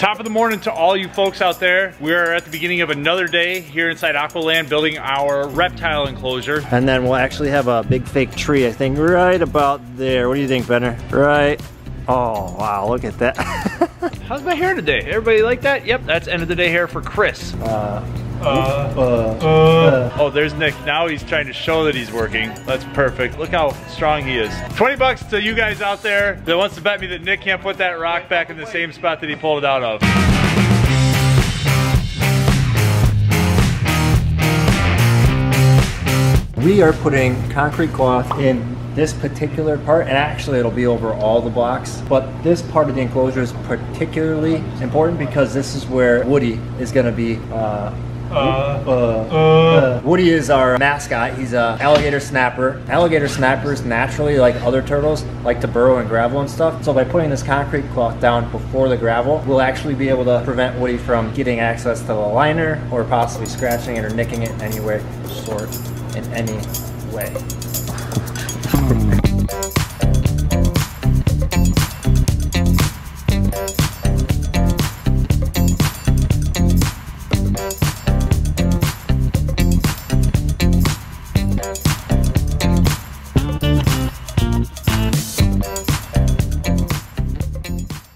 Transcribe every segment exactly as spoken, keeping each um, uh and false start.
Top of the morning to all you folks out there. We are at the beginning of another day here inside Aqualand building our reptile enclosure. And then we'll actually have a big fake tree, I think, right about there. What do you think, Benner? Right. Oh, wow, look at that. How's my hair today? Everybody like that? Yep, that's end of the day hair for Chris. Uh, uh, uh, uh. Oh, there's Nick. Now he's trying to show that he's working. That's perfect. Look how strong he is. twenty bucks to you guys out there that wants to bet me that Nick can't put that rock back in the same spot that he pulled it out of. We are putting concrete cloth in this particular part, and actually it'll be over all the blocks, but this part of the enclosure is particularly important because this is where Woody is going to be. Uh, uh, uh, uh. Woody is our mascot. He's an alligator snapper. Alligator snappers naturally, like other turtles, like to burrow in gravel and stuff. So by putting this concrete cloth down before the gravel, we'll actually be able to prevent Woody from getting access to the liner or possibly scratching it or nicking it in any way or sort. In any way.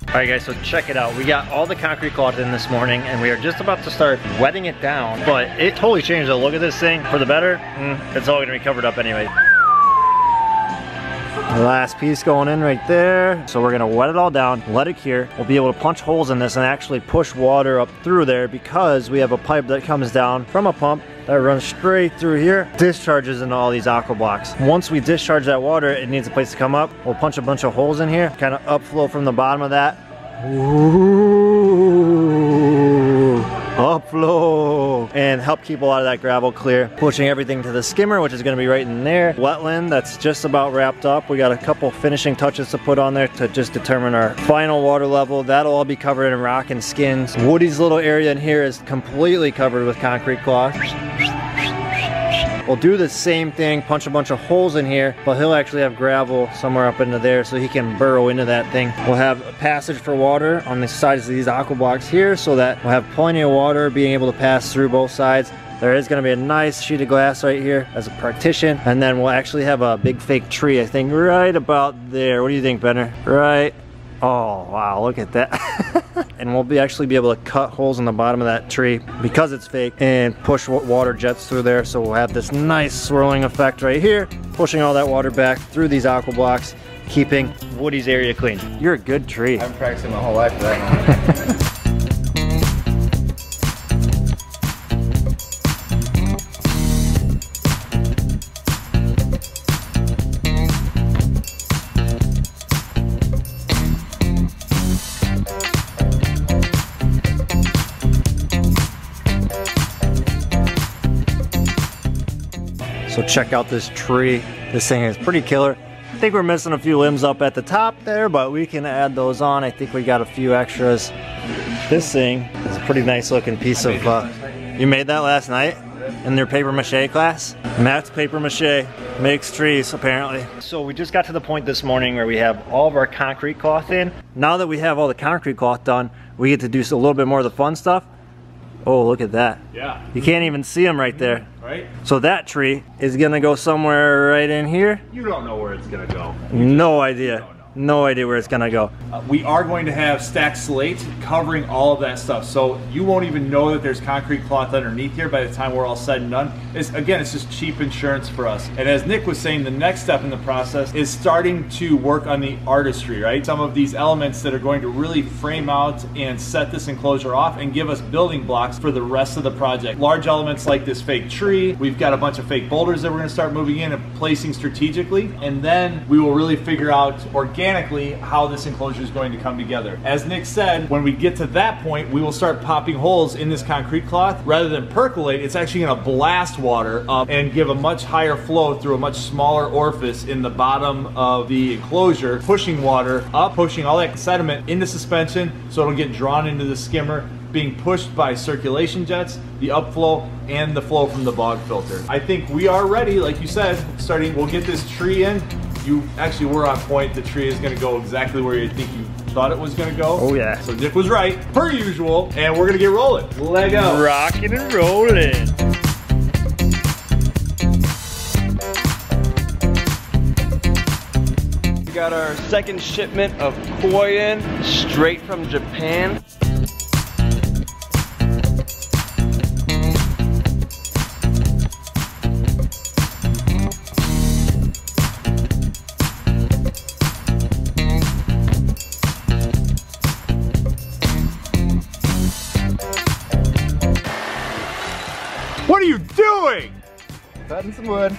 All right guys, so check it out. We got all the concrete cloth in this morning and we are just about to start wetting it down, but it totally changed the look of this thing for the better. Mm, it's all gonna be covered up anyway. The last piece going in right there. So we're gonna wet it all down, let it cure. We'll be able to punch holes in this and actually push water up through there because we have a pipe that comes down from a pump that runs straight through here, discharges into all these aqua blocks. Once we discharge that water, it needs a place to come up. We'll punch a bunch of holes in here, kind of upflow from the bottom of that. Ooh, upflow, and help keep a lot of that gravel clear. Pushing everything to the skimmer, which is gonna be right in there. Wetland, that's just about wrapped up. We got a couple finishing touches to put on there to just determine our final water level. That'll all be covered in rock and skins. Woody's little area in here is completely covered with concrete cloth. We'll do the same thing, punch a bunch of holes in here, but he'll actually have gravel somewhere up into there so he can burrow into that thing. We'll have a passage for water on the sides of these aqua blocks here so that we'll have plenty of water being able to pass through both sides. There is gonna be a nice sheet of glass right here as a partition, and then we'll actually have a big fake tree, I think, right about there. What do you think, Benner? Right. Oh, wow, look at that. And we'll be actually be able to cut holes in the bottom of that tree because it's fake and push water jets through there, so we'll have this nice swirling effect right here, pushing all that water back through these aqua blocks, keeping Woody's area clean. You're a good tree. I've been practicing my whole life for that. So check out this tree. This thing is pretty killer. I think we're missing a few limbs up at the top there, but we can add those on. I think we got a few extras. This thing is a pretty nice looking piece of, uh, you made that last night? In their paper mache class? Matt's paper mache makes trees, apparently. So we just got to the point this morning where we have all of our concrete cloth in. Now that we have all the concrete cloth done, we get to do a little bit more of the fun stuff. Oh, look at that. Yeah. You can't even see them right there. Right? So that tree is gonna go somewhere right in here. You don't know where it's gonna go. No idea. No idea where it's gonna go. Uh, we are going to have stacked slate covering all of that stuff, so you won't even know that there's concrete cloth underneath here by the time we're all said and done. It's, again, it's just cheap insurance for us. And as Nick was saying, the next step in the process is starting to work on the artistry, right? Some of these elements that are going to really frame out and set this enclosure off and give us building blocks for the rest of the project. Large elements like this fake tree. We've got a bunch of fake boulders that we're gonna start moving in and placing strategically, and then we will really figure out organic Mechanically, how this enclosure is going to come together. As Nick said, when we get to that point, we will start popping holes in this concrete cloth. Rather than percolate, it's actually gonna blast water up and give a much higher flow through a much smaller orifice in the bottom of the enclosure, pushing water up, pushing all that sediment into suspension, so it'll get drawn into the skimmer, being pushed by circulation jets, the upflow, and the flow from the bog filter. I think we are ready, like you said, starting, we'll get this tree in. You actually were on point. The tree is going to go exactly where you think you thought it was gonna go. Oh yeah. So Zip was right, per usual, and we're gonna get rolling. Lego. Rocking and rolling. We got our second shipment of koi in, straight from Japan. What are you doing? Cutting some wood.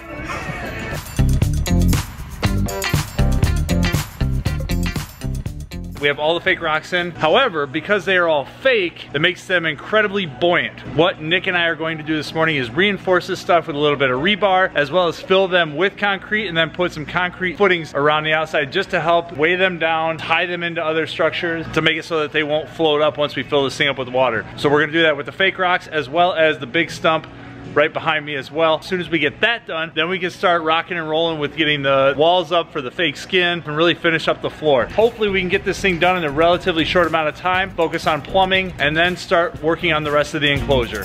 We have all the fake rocks in. However, because they are all fake, it makes them incredibly buoyant. What Nick and I are going to do this morning is reinforce this stuff with a little bit of rebar, as well as fill them with concrete and then put some concrete footings around the outside just to help weigh them down, tie them into other structures to make it so that they won't float up once we fill this thing up with water. So we're gonna do that with the fake rocks as well as the big stump right behind me as well. As soon as we get that done, then we can start rocking and rolling with getting the walls up for the fake skin and really finish up the floor. Hopefully we can get this thing done in a relatively short amount of time, focus on plumbing, and then start working on the rest of the enclosure.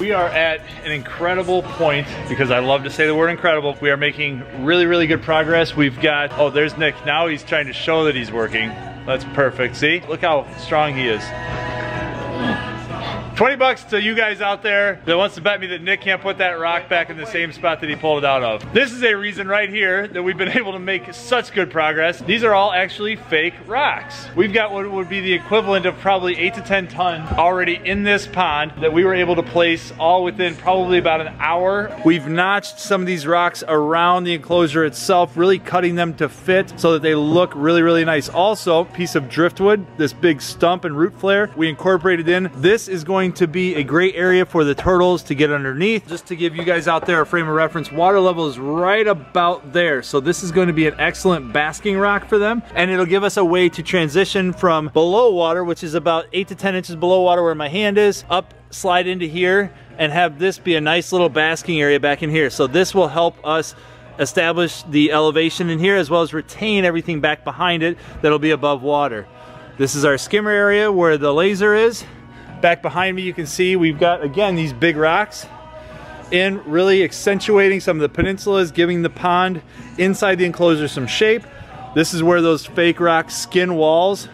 We are at an incredible point, because I love to say the word incredible. We are making really, really good progress. We've got, oh, there's Nick. Now he's trying to show that he's working. That's perfect. See? Look how strong he is. twenty bucks to you guys out there that wants to bet me that Nick can't put that rock back in the same spot that he pulled it out of. This is a reason right here that we've been able to make such good progress. These are all actually fake rocks. We've got what would be the equivalent of probably eight to ten ton already in this pond that we were able to place all within probably about an hour. We've notched some of these rocks around the enclosure itself, really cutting them to fit so that they look really, really nice. Also, piece of driftwood, this big stump and root flare, we incorporated in. This is going to be a great area for the turtles to get underneath. Just to give you guys out there a frame of reference, water level is right about there. So this is going to be an excellent basking rock for them, and it'll give us a way to transition from below water, which is about eight to ten inches below water where my hand is, up, slide into here, and have this be a nice little basking area back in here. So this will help us establish the elevation in here as well as retain everything back behind it that'll be above water. This is our skimmer area where the laser is. Back behind me, you can see we've got, again, these big rocks in, really accentuating some of the peninsulas, giving the pond inside the enclosure some shape. This is where those fake rock skin walls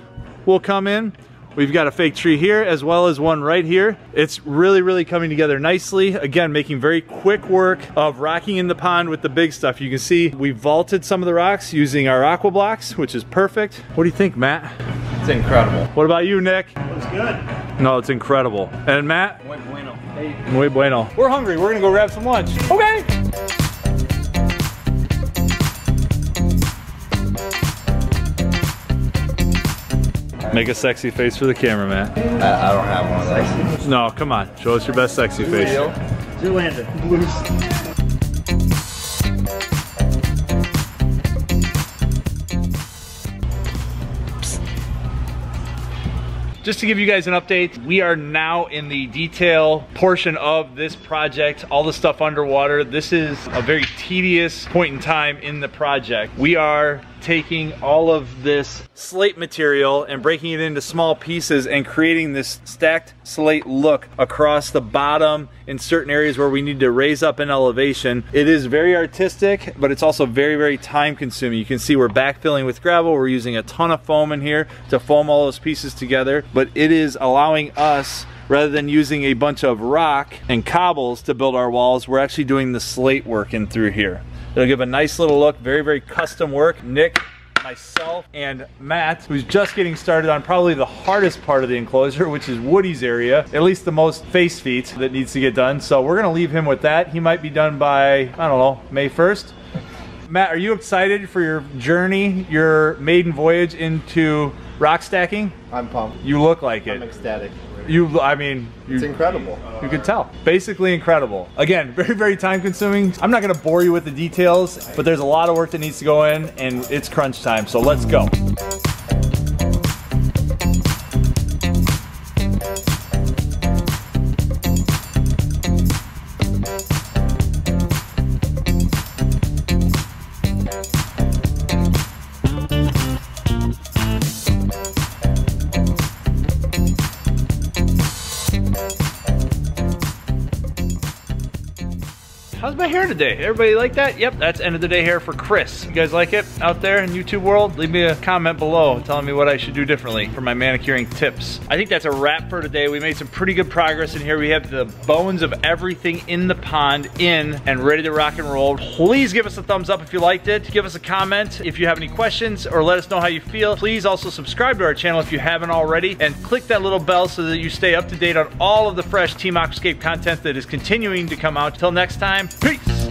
will come in. We've got a fake tree here as well as one right here. It's really, really coming together nicely. Again, making very quick work of rocking in the pond with the big stuff. You can see we vaulted some of the rocks using our aqua blocks, which is perfect. What do you think, Matt? It's incredible. What about you, Nick? Looks good. No, it's incredible. And Matt? Muy bueno. Hey. Muy bueno. We're hungry. We're gonna go grab some lunch. Okay. Make a sexy face for the camera, Matt. I, I don't have one of those. No, come on. Show us your best sexy Blue face. Zoolander. Blues. Just to give you guys an update, we are now in the detail portion of this project, all the stuff underwater. This is a very tedious point in time in the project. We are taking all of this slate material and breaking it into small pieces and creating this stacked slate look across the bottom in certain areas where we need to raise up in elevation. It is very artistic, but it's also very, very time consuming. You can see we're backfilling with gravel. We're using a ton of foam in here to foam all those pieces together, but it is allowing us, rather than using a bunch of rock and cobbles to build our walls, we're actually doing the slate work in through here. It'll give a nice little look, very, very custom work. Nick, myself, and Matt, who's just getting started on probably the hardest part of the enclosure, which is Woody's area, at least the most face feet that needs to get done. So we're gonna leave him with that. He might be done by, I don't know, May first. Matt, are you excited for your journey, your maiden voyage into rock stacking? I'm pumped. You look like it. I'm ecstatic. You, I mean, you, it's incredible. You could tell. Basically incredible. Again, very, very time consuming. I'm not gonna bore you with the details, but there's a lot of work that needs to go in, and it's crunch time, so let's go. How's my hair today? Everybody like that? Yep, that's end of the day hair for Chris. You guys like it out there in YouTube world? Leave me a comment below telling me what I should do differently for my manicuring tips. I think that's a wrap for today. We made some pretty good progress in here. We have the bones of everything in the pond in and ready to rock and roll. Please give us a thumbs up if you liked it. Give us a comment if you have any questions or let us know how you feel. Please also subscribe to our channel if you haven't already and click that little bell so that you stay up to date on all of the fresh Team Aquascape content that is continuing to come out. Till next time. Peace.